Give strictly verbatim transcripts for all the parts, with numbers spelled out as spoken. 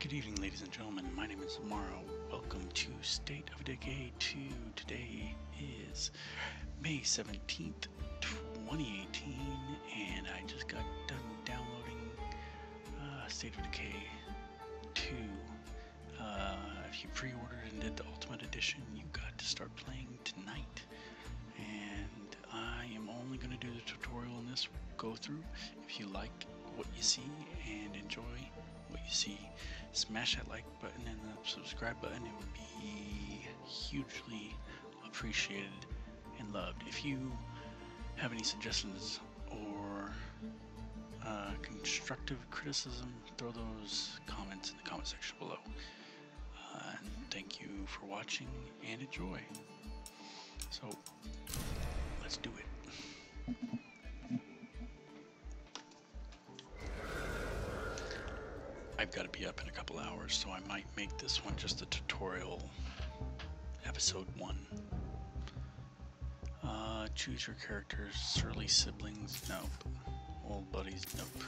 Good evening, ladies and gentlemen. My name is Lamarro. Welcome to State of Decay two. Today is May seventeenth, twenty eighteen, and I just got done downloading uh, State of Decay two. Uh, if you pre-ordered and did the Ultimate Edition, you got to start playing tonight. And I am only going to do the tutorial in this go-through. If you like what you see and enjoy what you see, smash that like button and the subscribe button. It would be hugely appreciated and loved. If you have any suggestions or uh, constructive criticism, throw those comments in the comment section below. Uh, thank you for watching and enjoy. So let's do it. I've got to be up in a couple hours, so I might make this one just a tutorial episode one. Uh, choose your characters. Surly siblings, nope. Old buddies, nope.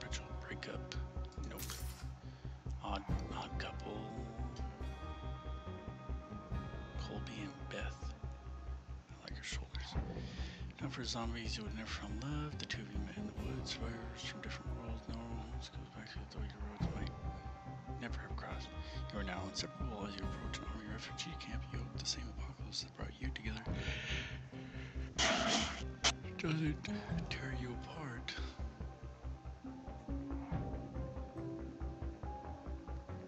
Bridge breakup, nope. Odd, odd couple. Colby and Beth. I like her shoulders. Now for zombies you would never from love, the two of you met in the woods, survivors from different worlds, no roads goes back to the your roads might never have crossed. You are now inseparable as you approach an army refugee camp. You hope the same apocalypse that brought you together doesn't tear you apart.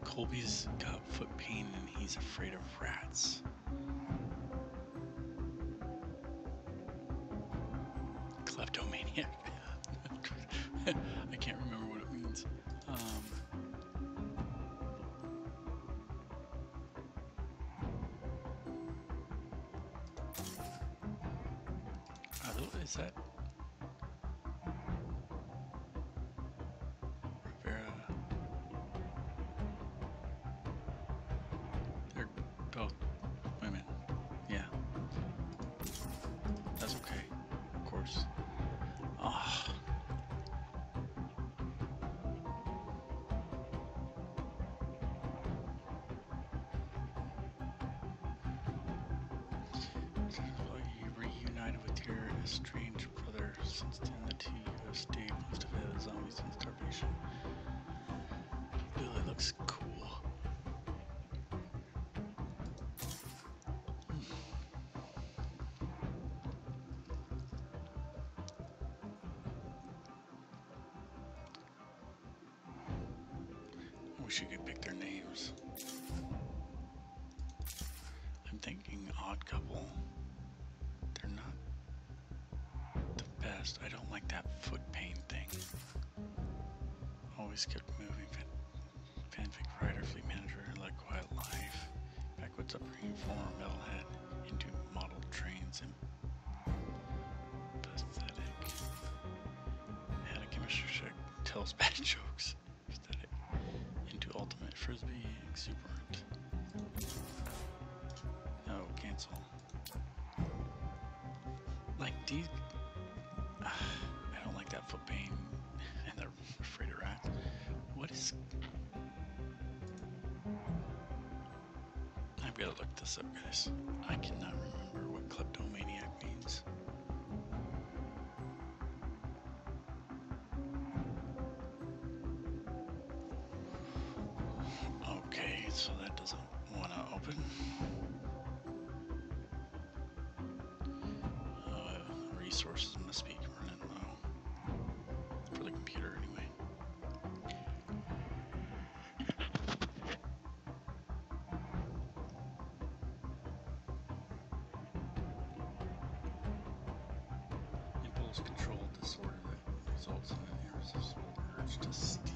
Colby's got foot pain and he's afraid of rats. Kleptomaniac. I can't remember what it means. Um, I don't know, is that Rivera? They're both women. Yeah. That's okay. Of course. Oh. You reunited with your estranged brother. Since then, the two have stayed most of the zombies and starvation. Really looks cool. Wish you could pick their names. I'm thinking odd couple. They're not the best. I don't like that foot pain thing. Always good moving. Fan, fanfic writer, fleet manager, like quiet life. Backwards upbringing, former metalhead, into model trains and pathetic. Had a chemistry check, tells bad jokes. Ultimate frisbee exuberant. No, cancel. Like these, uh, I don't like that foot pain, and they're afraid of rats. What is? I've got to look this up, guys. I cannot remember what kleptomaniac means. So that doesn't want to open. Uh, resources must be running low for the computer anyway. Impulse control disorder that results in an irresistible urge to steal.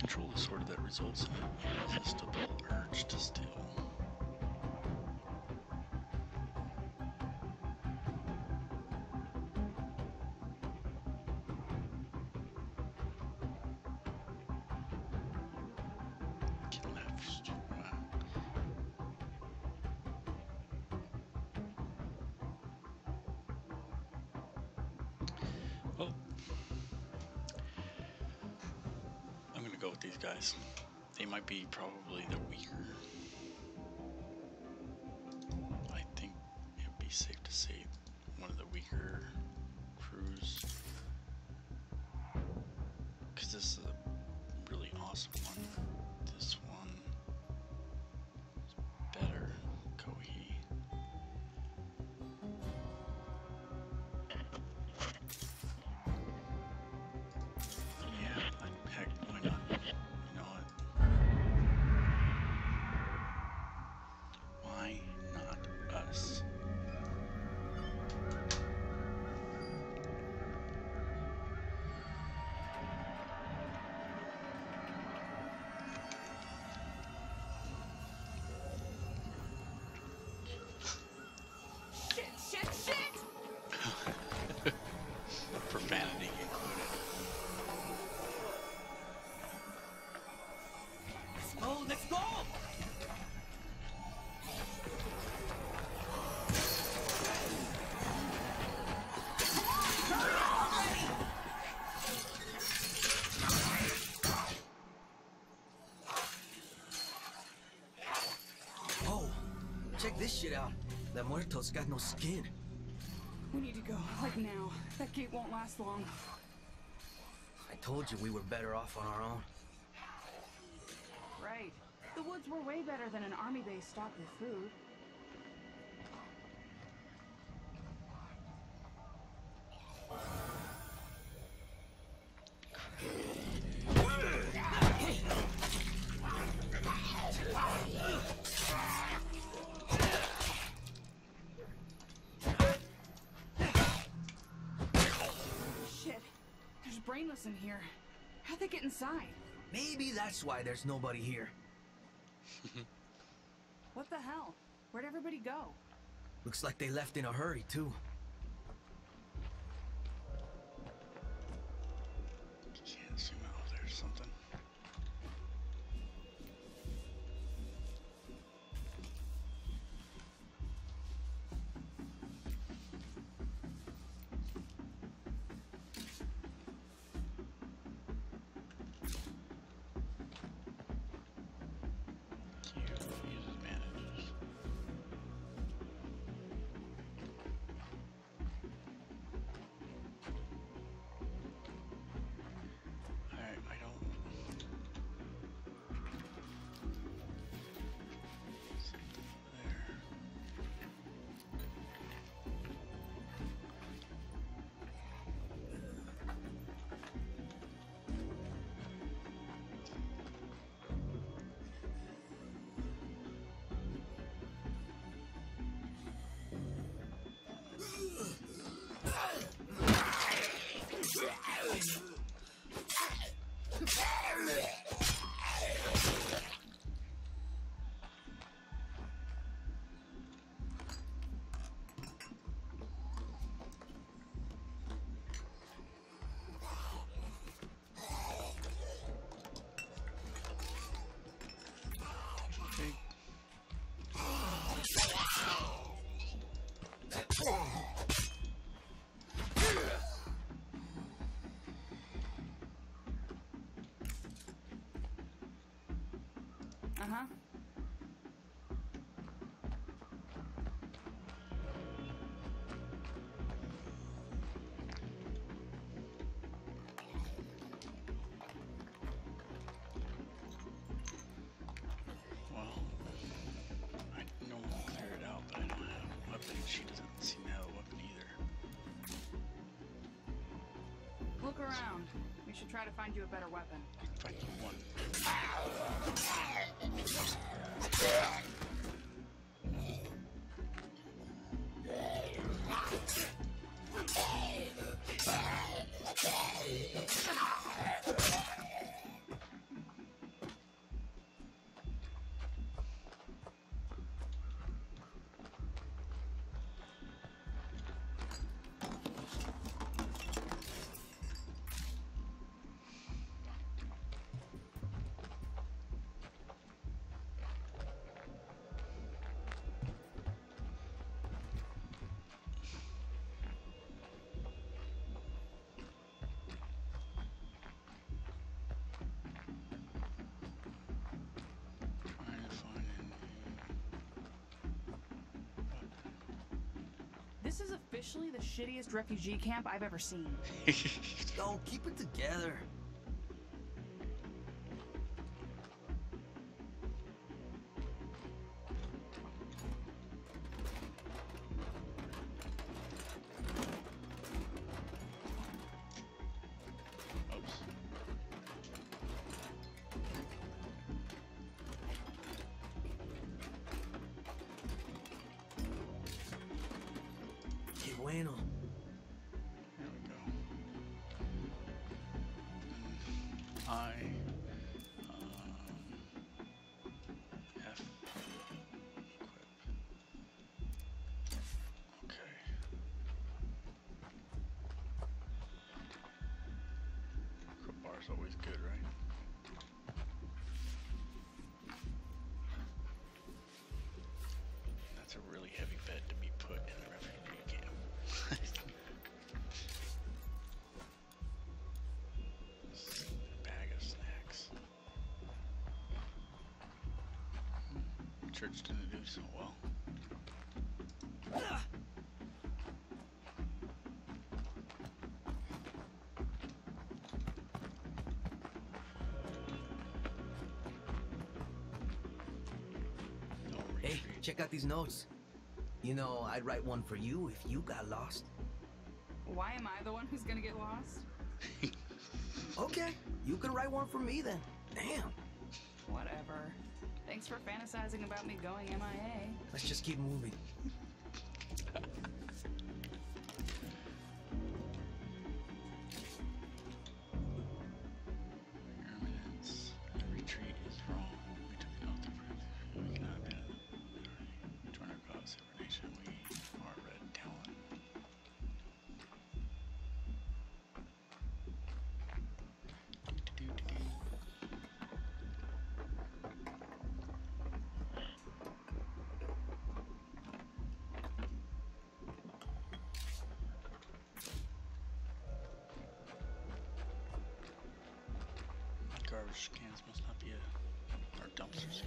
Control disorder that results in an irresistible urge to steal. Get left. Wow. Well, go with these guys. They might be probably the weaker. I think it would be safe to say one of the weaker crews. Because this is a really awesome one. This one is better. Kohi. Yeah, heck, why not? You know what? Why not us? Check this shit out. That muerto's got no skin. We need to go, like now. That gate won't last long. I told you we were better off on our own. Right. The woods were way better than an army base stocked with food. In here. How'd they get inside? Maybe that's why there's nobody here. What the hell? Where'd everybody go? Looks like they left in a hurry, too. Can't zoom out. There's something. Uh-huh. Well, I know we'll clear it out, but I don't have a weapon. She doesn't seem to have a weapon either. Look around. We should try to find you a better weapon. I can find one. This is officially the shittiest refugee camp I've ever seen. Don't keep it together. Always good, right? That's a really heavy bed to be put in the refugee camp. A bag of snacks. Church didn't do so well. Check out these notes. You know, I'd write one for you if you got lost. Why am I the one who's gonna get lost? Okay, you can write one for me then. Damn. Whatever. Thanks for fantasizing about me going M I A. Let's just keep moving. Garbage cans must not be a... or dumpsters,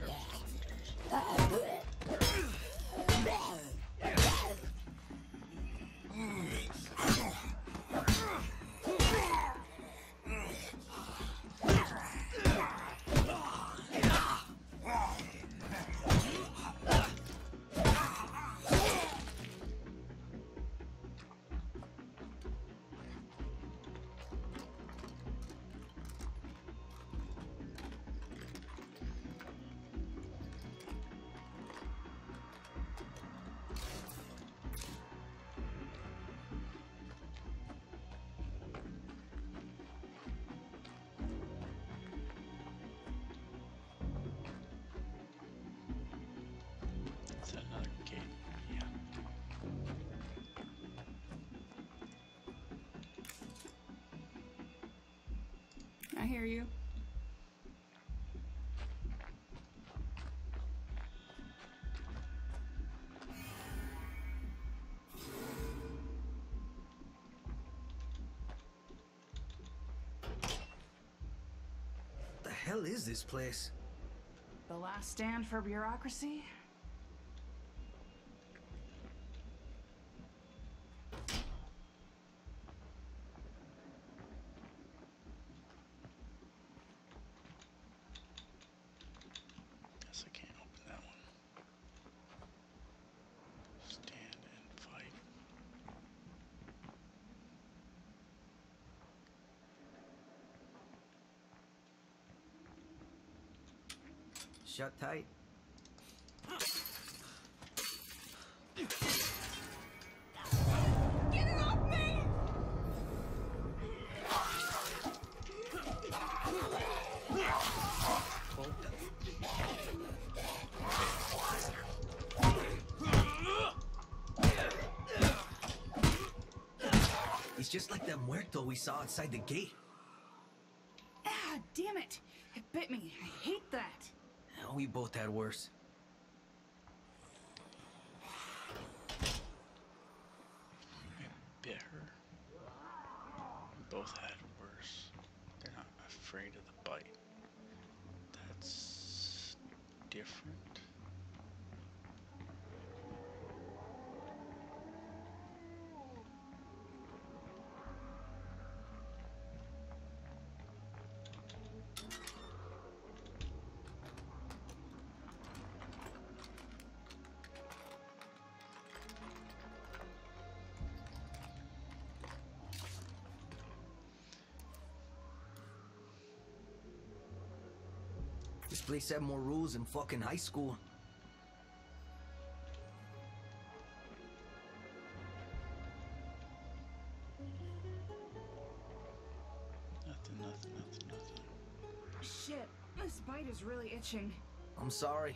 I hear you. The hell is this place? The last stand for bureaucracy? Shut tight. Get it off me! He's just like that muerto we saw outside the gate. Ah, damn it. It bit me. I hate that. We both had worse. I bit her. We both had worse. They're not afraid of the bite. That's different. This place had more rules than fucking high school. Nothing, nothing, nothing, nothing. Shit, this bite is really itching. I'm sorry.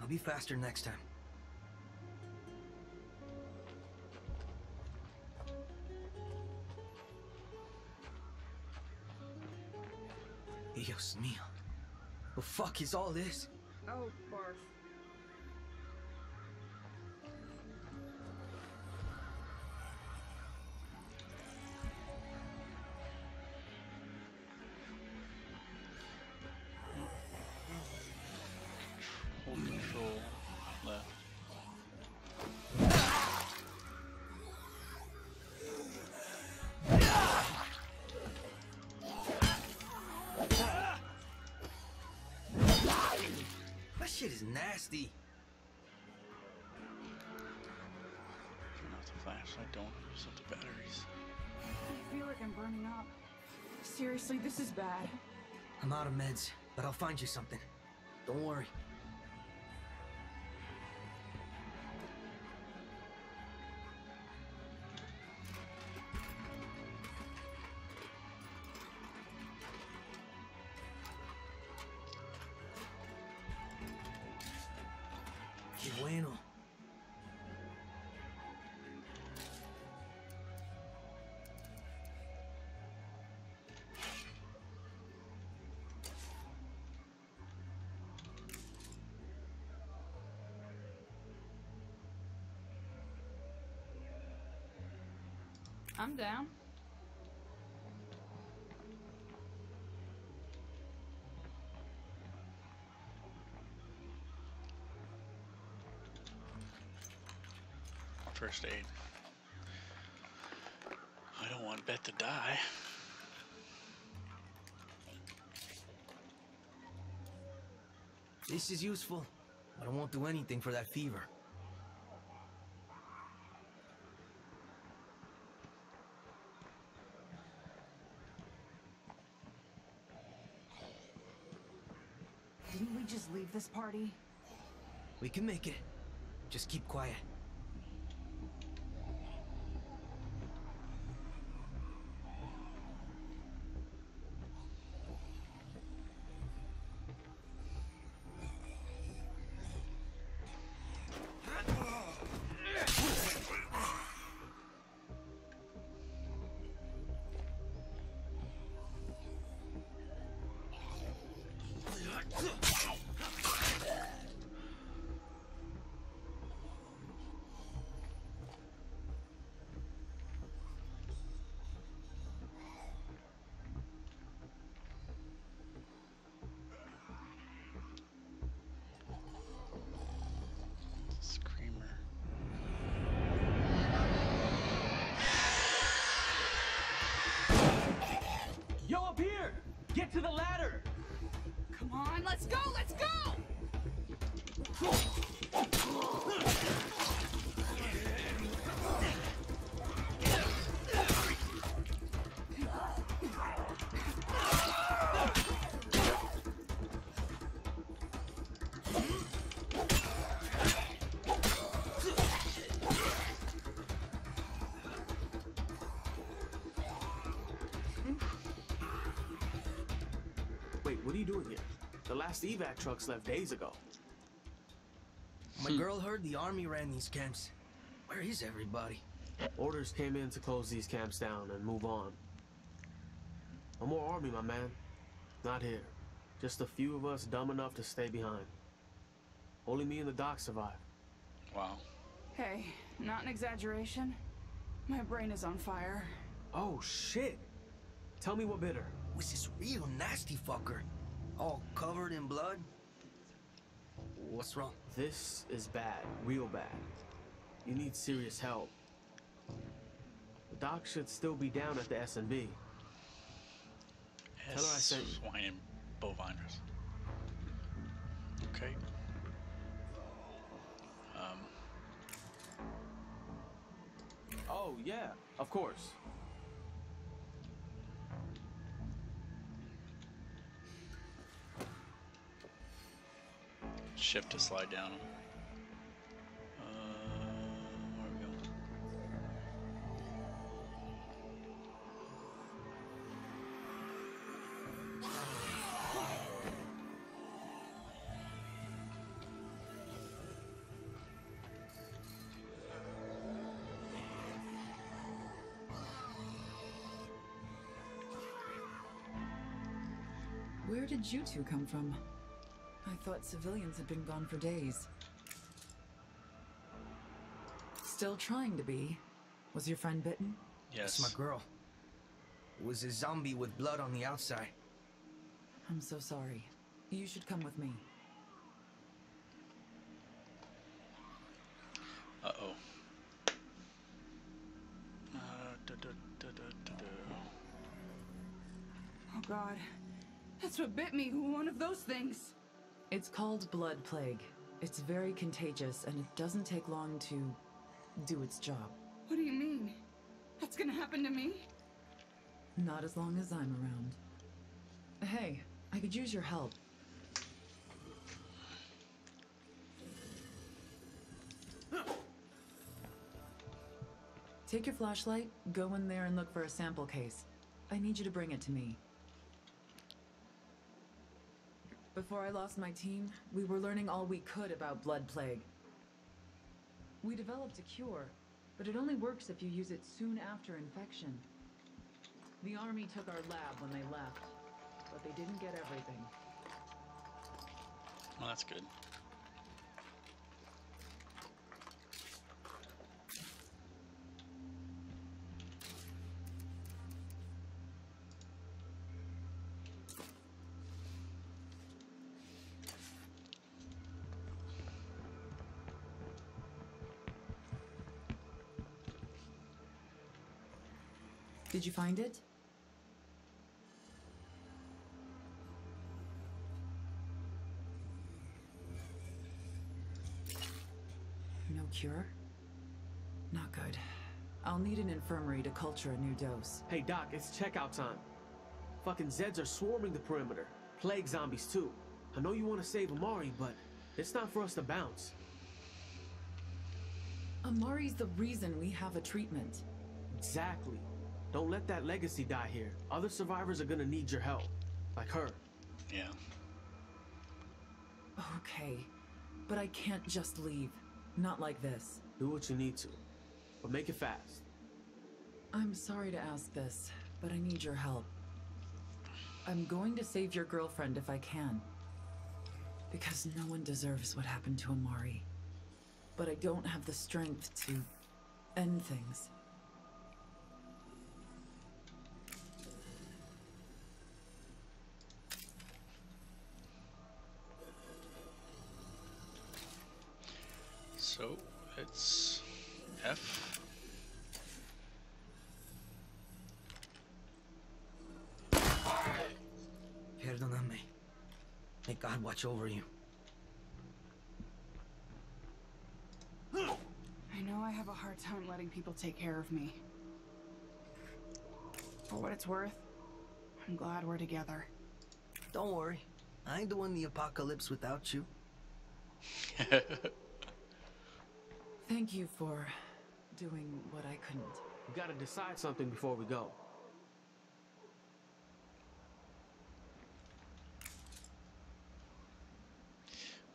I'll be faster next time. Dios mío. The fuck is all this? Oh, barf. Nasty. Turn off the flashlight, don't use up the batteries. I feel like I'm burning up. Seriously, this is bad. I'm out of meds, but I'll find you something. Don't worry. I'm down. First aid. I don't want Beth to die. This is useful, but I won't do anything for that fever. Leave this party. We can make it. Just keep quiet. To the ladder! Come on, let's go, let's go! Evac trucks left days ago. My hmm. girl heard the army ran these camps. Where is everybody? Orders came in to close these camps down and move on. No more army, my man. Not here. Just a few of us dumb enough to stay behind. Only me and the doc survived. Wow. Hey, not an exaggeration. My brain is on fire. Oh shit. Tell me what bit her. Was this real nasty fucker? All covered in blood? What's wrong? This is bad, real bad. You need serious help. The doc should still be down at the S and B. Tell her I sent you. Swine and bovinders. Okay. Um. Oh yeah, of course. shift to slide down them. Uh, where are we going? Where did you two come from? I thought civilians had been gone for days. Still trying to be. Was your friend bitten? Yes. That's my girl. It was a zombie with blood on the outside. I'm so sorry. You should come with me. Uh-oh. Uh, da, da, da, da, da. Oh, God. That's what bit me, one of those things. It's called Blood Plague. It's very contagious, and it doesn't take long to do its job. What do you mean? That's gonna happen to me? Not as long as I'm around. Hey, I could use your help. Take your flashlight, go in there and look for a sample case. I need you to bring it to me. Before I lost my team, we were learning all we could about blood plague. We developed a cure, but it only works if you use it soon after infection. The army took our lab when they left, but they didn't get everything. Well, that's good. Did you find it? No cure? Not good. I'll need an infirmary to culture a new dose. Hey, Doc, it's checkout time. Fucking Zeds are swarming the perimeter. Plague zombies, too. I know you want to save Amari, but it's not for us to bounce. Amari's the reason we have a treatment. Exactly. Don't let that legacy die here. Other survivors are gonna need your help. Like her. Yeah. Okay. But I can't just leave. Not like this. Do what you need to. But make it fast. I'm sorry to ask this, but I need your help. I'm going to save your girlfriend if I can. Because no one deserves what happened to Amari. But I don't have the strength to end things. So it's F. Perdóname. May God watch over you. I know I have a hard time letting people take care of me. For what it's worth, I'm glad we're together. Don't worry. I ain't doing the apocalypse without you. Thank you for doing what I couldn't. We gotta decide something before we go.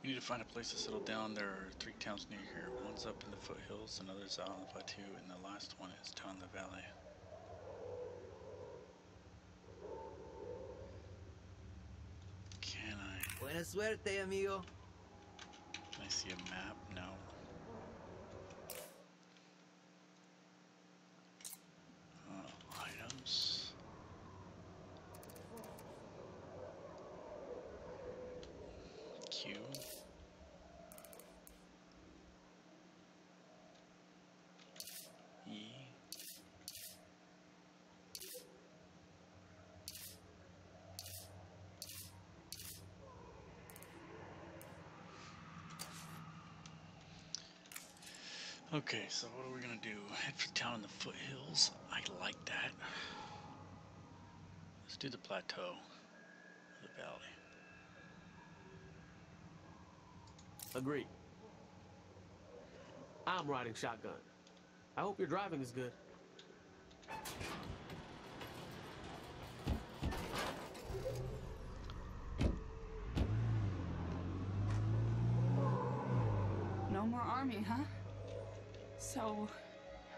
We need to find a place to settle down. There are three towns near here. One's up in the foothills, another's out on the plateau, and the last one is down in the valley. Can I? Buena suerte, amigo. Can I see a map? No. Okay, so what are we gonna do? Head for town in the foothills. I like that. Let's do the plateau, the valley. Agreed. I'm riding shotgun. I hope your driving is good. No more army, huh? So,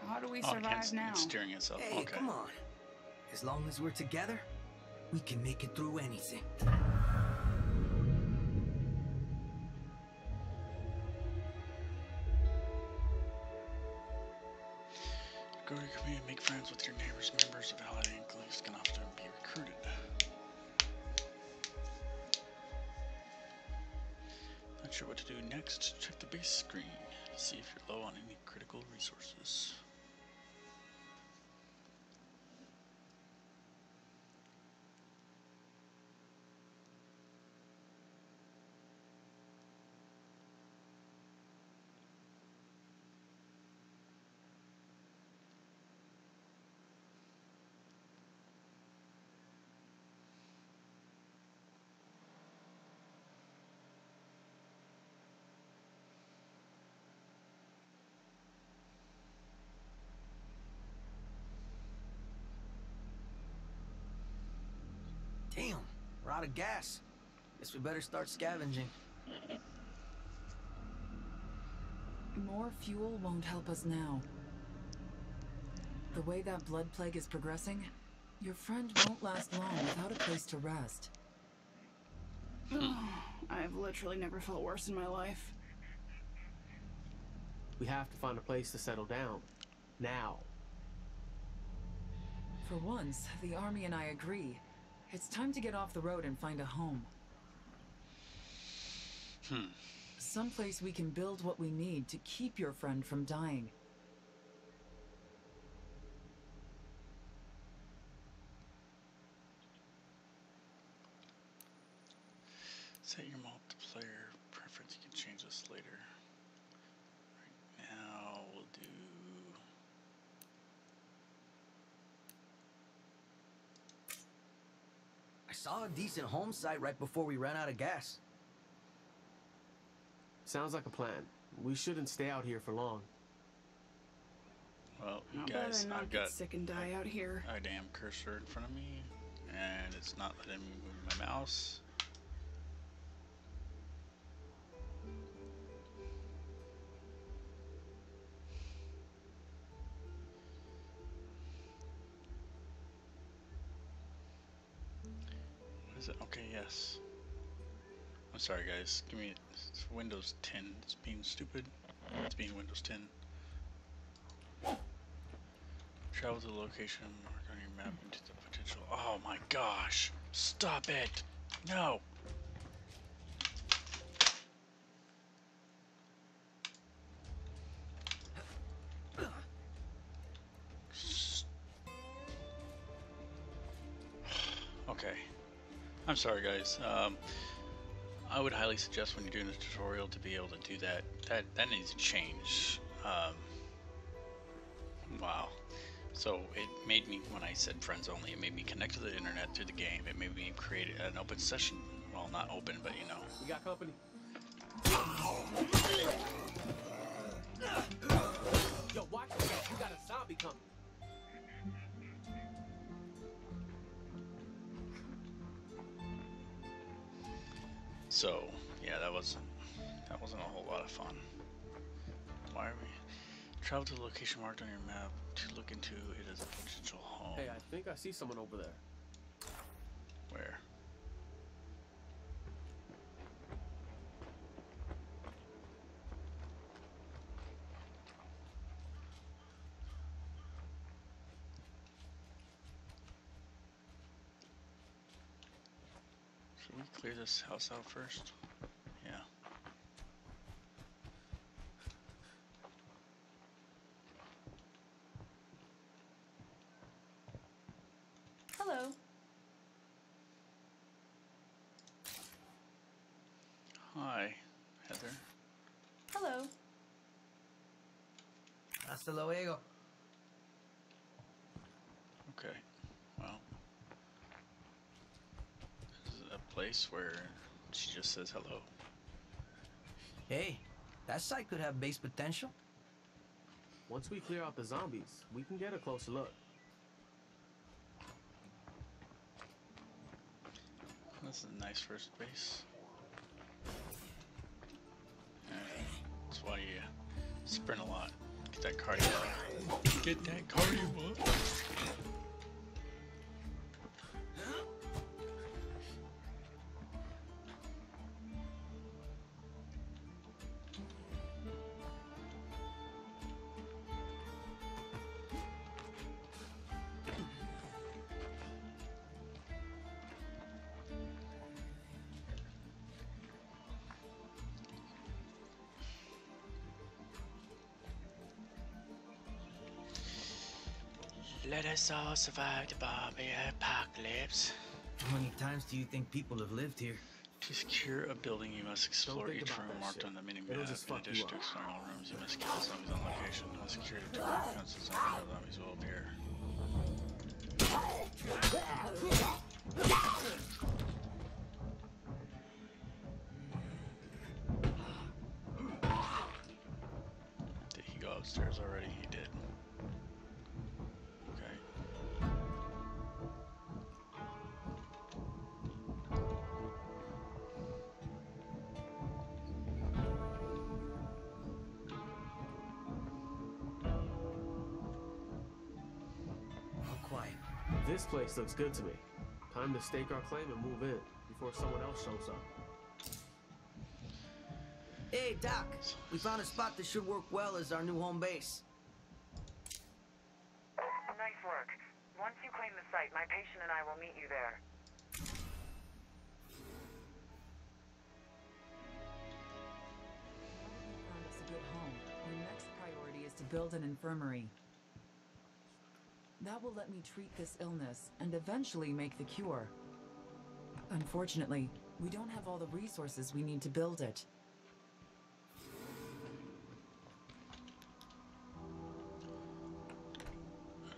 how do we oh, survive now? It's steering itself. Hey, okay. Come on. As long as we're together, we can make it through anything. Go to your community, make friends with your neighbors. Members of allied enclaves can often be recruited. Not sure what to do next. Check the base screen to see if you're low on any critical resources. Damn, we're out of gas. Guess we better start scavenging. More fuel won't help us now. The way that blood plague is progressing, your friend won't last long without a place to rest. I've literally never felt worse in my life. We have to find a place to settle down. Now. For once, the army and I agree. It's time to get off the road and find a home. Hmm. Someplace we can build what we need to keep your friend from dying. Set your multiplayer preference. You can change this later. Right now, we'll do... I saw a decent home site right before we ran out of gas. Sounds like a plan. We shouldn't stay out here for long. Well, you guys, I've got sick and die out here. A damn cursor in front of me, and it's not letting me move my mouse. Okay, yes. I'm sorry, guys. Give me it's Windows ten. It's being stupid. It's being Windows ten. Travel to the location, mark on your map into the potential. Oh my gosh! Stop it! No! Okay. I'm sorry, guys. Um, I would highly suggest when you're doing this tutorial to be able to do that. That that needs to change. Um, wow. So it made me, when I said friends only, it made me connect to the internet through the game. It made me create an open session. Well, not open, but you know. We got company. Yo, watch this. You got a zombie coming. So, yeah, that wasn't, that wasn't a whole lot of fun. Why are we... Travel to the location marked on your map to look into it as a potential home. Hey, I think I see someone over there. Where? Clear this house out first. Yeah. Hello. Hi, Heather. Hello. Hasta luego. Okay. Place where she just says hello. Hey, that site could have base potential. Once we clear out the zombies, we can get a closer look. That's a nice first base. That's why you sprint a lot. Get that cardio. Get that cardio up. Let us all survive the zombie apocalypse. How many times do you think people have lived here? To secure a building, you must explore each room marked shit. on the mini-map. In addition to exploring all rooms, you must kill zombies on location. No security door defenses on how zombies will appear. Did he go upstairs already? He did. This place looks good to me. Time to stake our claim and move in before someone else shows up. Hey, Doc. We found a spot that should work well as our new home base. Nice work. Once you claim the site, my patient and I will meet you there. Find us a good home. Our next priority is to build an infirmary. That will let me treat this illness and eventually make the cure. Unfortunately, we don't have all the resources we need to build it.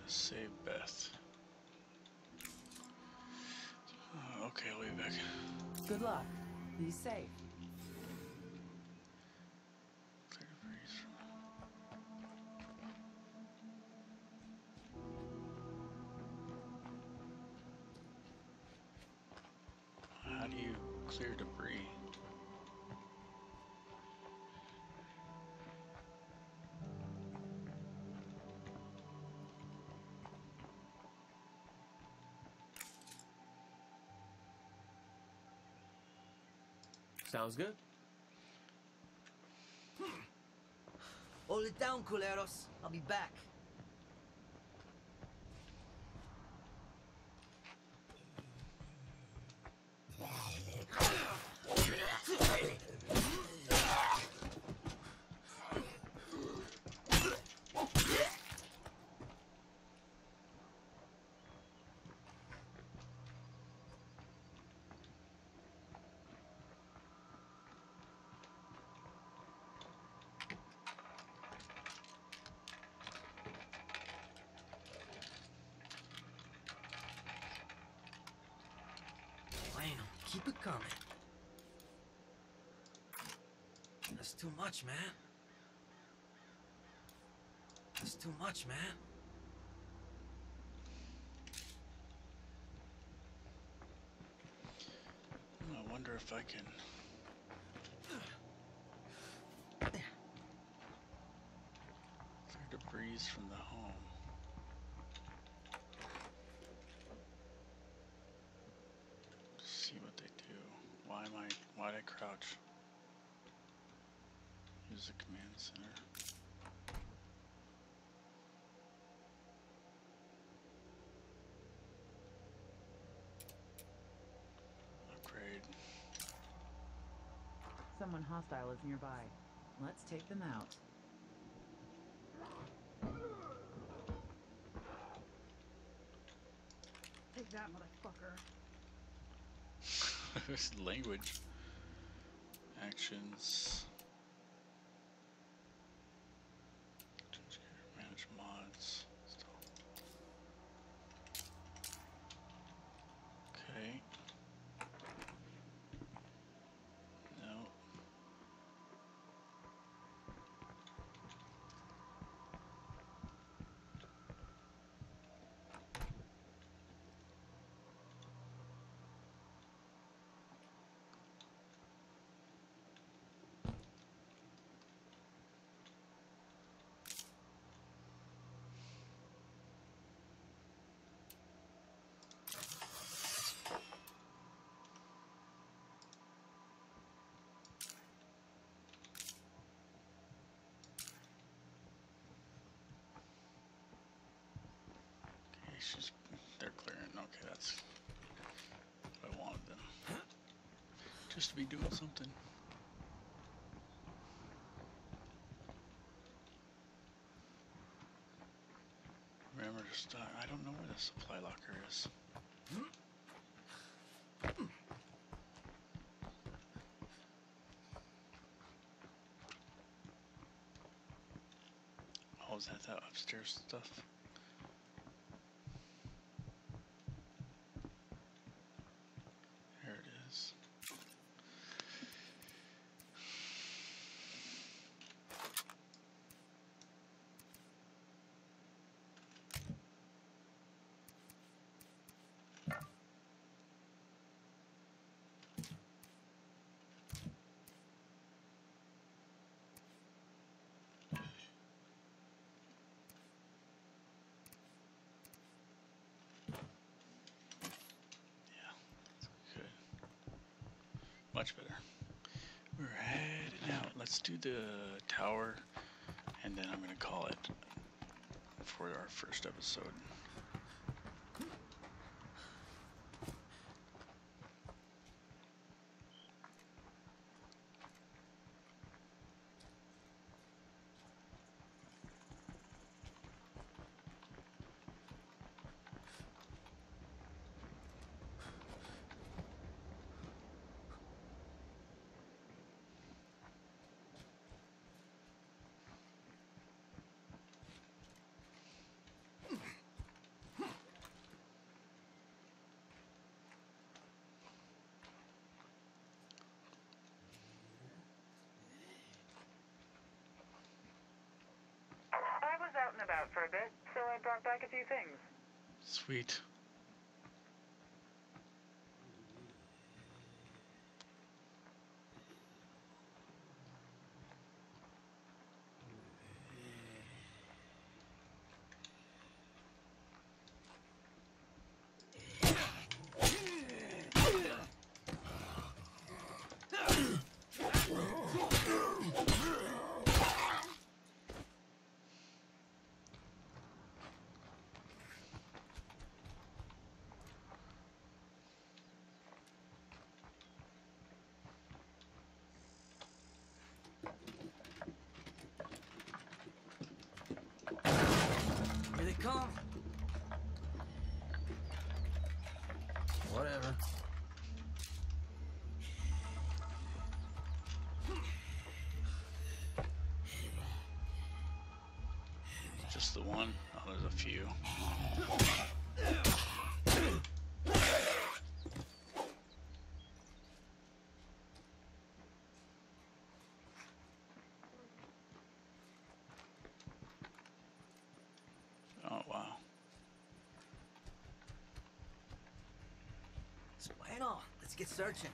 Save Beth. Oh, okay, I'll be back. Good luck. Be safe. Clear debris. Sounds good. Hold it down, culeros. I'll be back. Keep it coming. That's too much, man. That's too much, man. I wonder if I can... clear debris from the home. Why'd I crouch? Use the command center. Upgrade. Someone hostile is nearby. Let's take them out. Take that, motherfucker. There's language. Actions. Manage mods. Okay. No. Just to be doing something. Remember to start. I don't know where the supply locker is. Oh, is that that upstairs stuff? Much better. We're heading out. Let's do the tower, and then I'm going to call it for our first episode. Out and about for a bit, so I brought back a few things. Sweet. Whatever. Just the one? Oh, there's a few. Let's get searching.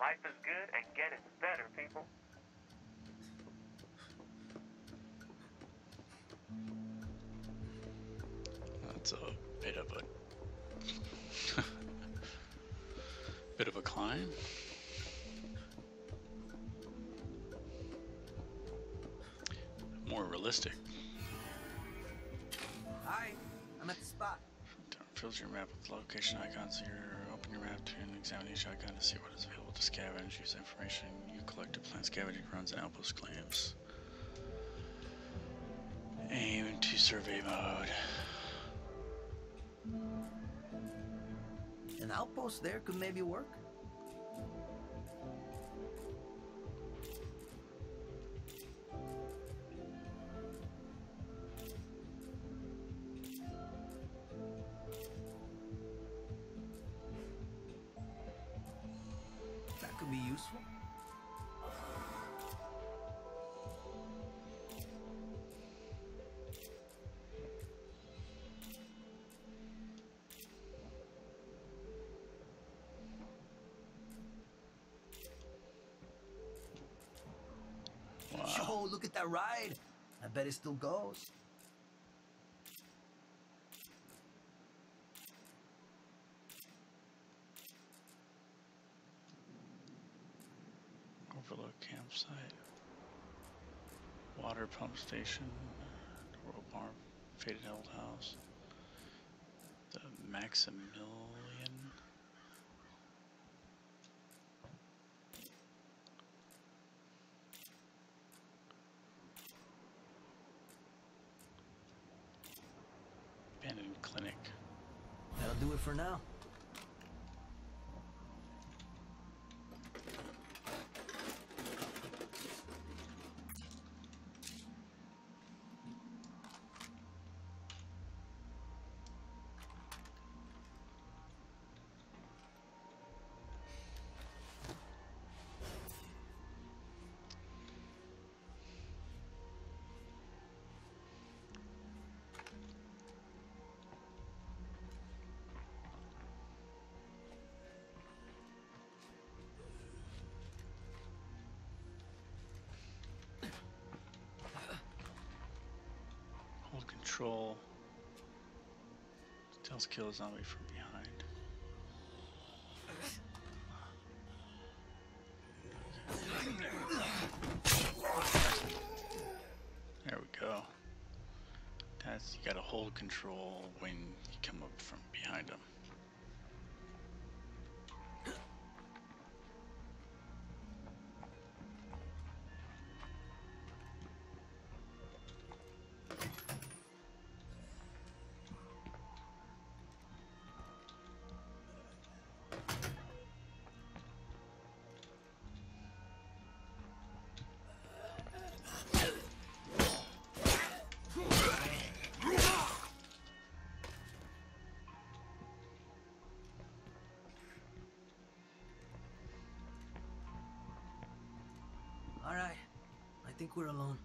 Life is good and getting better, people. That's a bit of a bit of a climb. More realistic. Hi, I'm at the spot. Fills your map with location icons. So you're open your map to and examine each icon to see what is available. To scavenge, use information you collect to plan scavenging runs and outpost claims. Aim into survey mode. An outpost there could maybe work. look at that ride. I bet it still goes. Overlook campsite. Water pump station. Rope arm. Faded old house. The Maximilian. Abandoned clinic. That'll do it for now. Control tells kill a zombie from behind. There we go. That's, you gotta hold control when you come up from behind them. I think we're alone.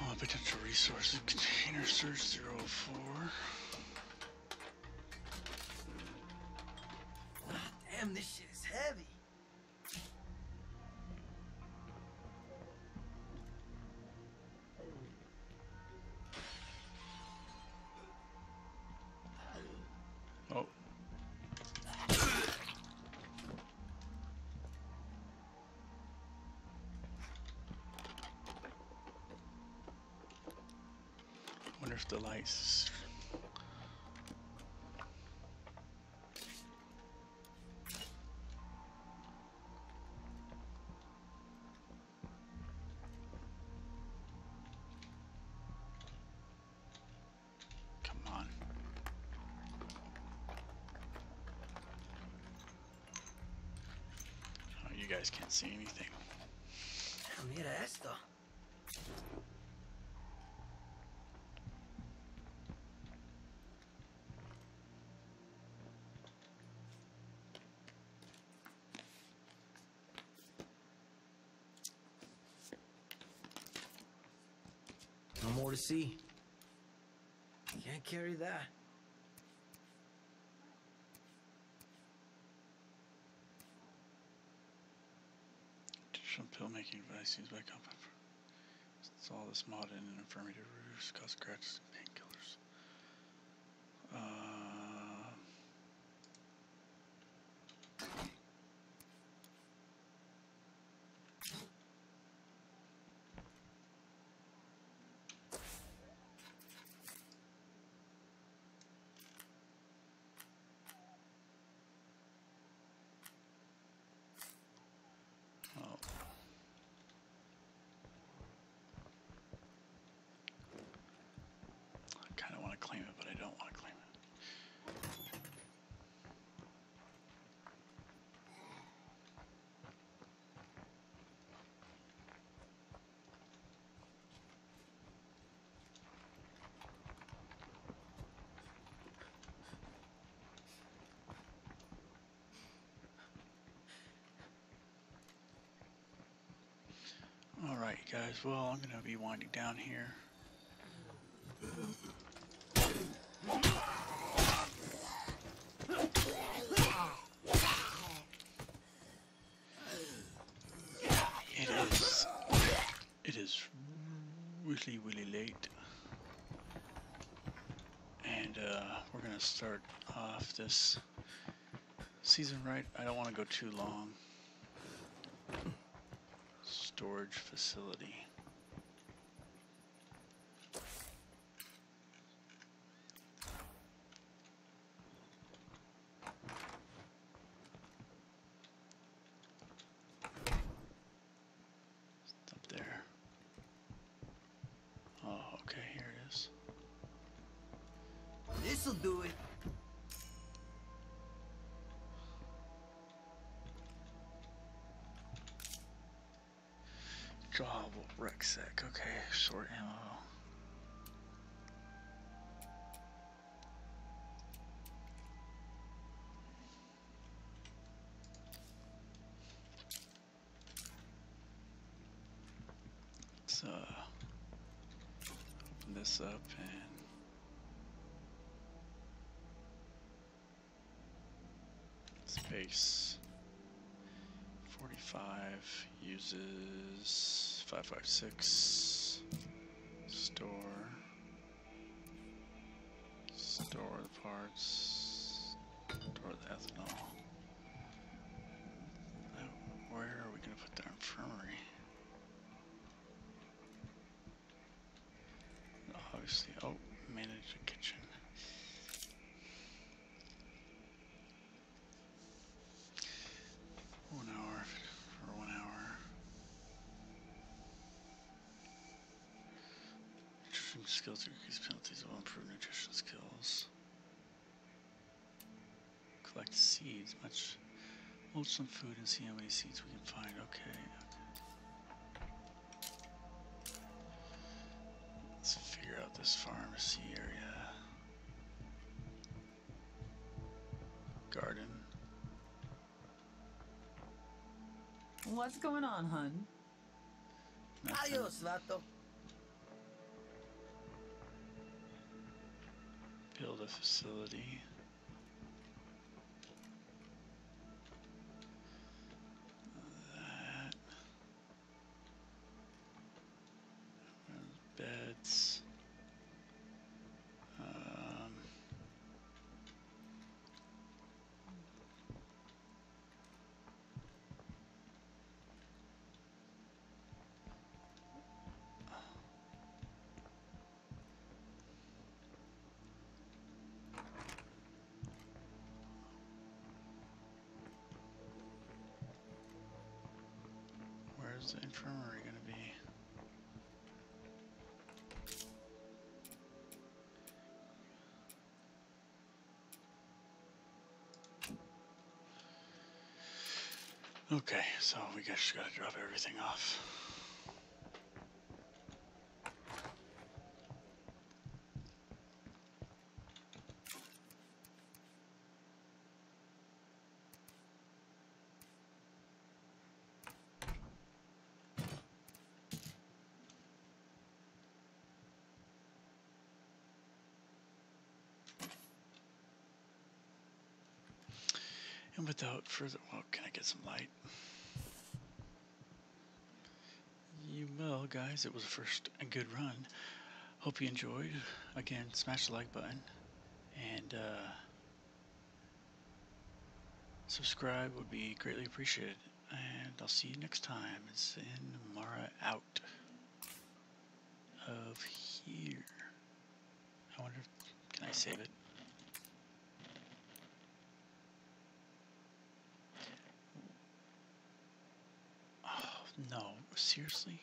Oh, potential resources container search zero four. Damn, this shit is heavy. If the lights come on. Oh, you guys can't see anything. Mira esto. To see. Can't carry that. Additional pill making device used by company. Install this mod in an infirmary to reduce cost scratches and painkillers. Uh, claim it, but I don't want to claim it. All right, guys. Well, I'm going to be winding down here. Thank you. It is, it is really, really late. And uh, we're gonna start off this season right. I don't want to go too long. Storage facility. Rucksack, okay, short ammo. Let's uh, open this up and space forty-five uses. five five six, store, store the parts, store the ethanol. Now, where are we going to put the infirmary? Obviously, oh, manage the kitchen. One hour for one hour. Skills increase penalties will improve nutrition skills. Collect seeds. Much. Hold some food and see how many seeds we can find. Okay. Let's figure out this pharmacy area. Garden. What's going on, hun? Nothing. Adios, vato. Build a facility. That. Beds. Um. Where's the infirmary going to be? Okay, so we just got to drop everything off. Without further, well, can I get some light? You well, guys, it was a first a good run. Hope you enjoyed. Again, smash the like button and uh, subscribe would be greatly appreciated. And I'll see you next time. It's Zenmara out of here. I wonder if can I save it? No, seriously?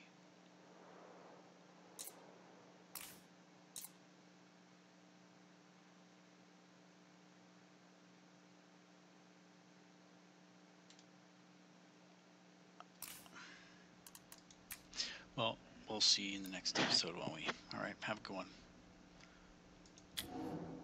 Well, we'll see you in the next episode, won't we? All right, have a good one.